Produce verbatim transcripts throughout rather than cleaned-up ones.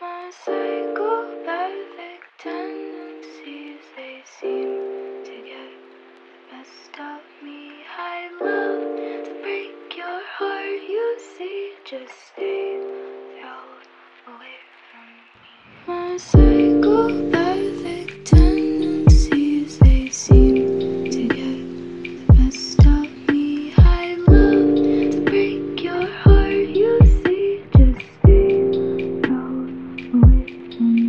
my psychopathic tendencies, they seem to get the best of me. I love to break your heart, you see, just stay the hell away from me. My psychopathic tendencies, they seem to get the best of me. I love to break your heart, you see, just stay the hell away from me.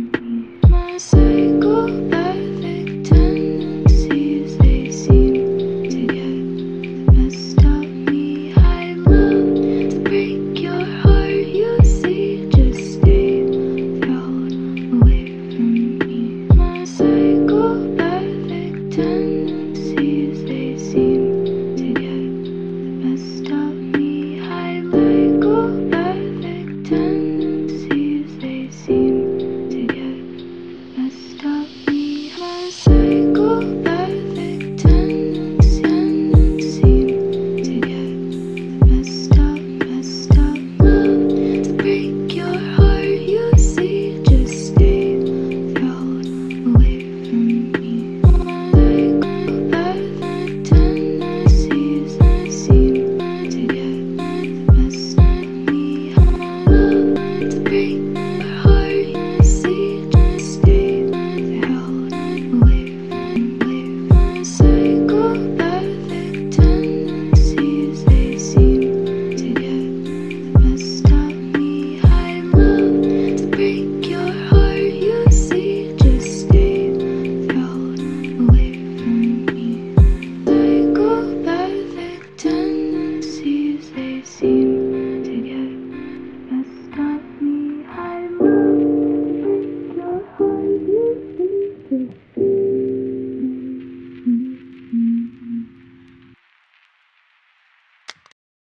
My psychopathic break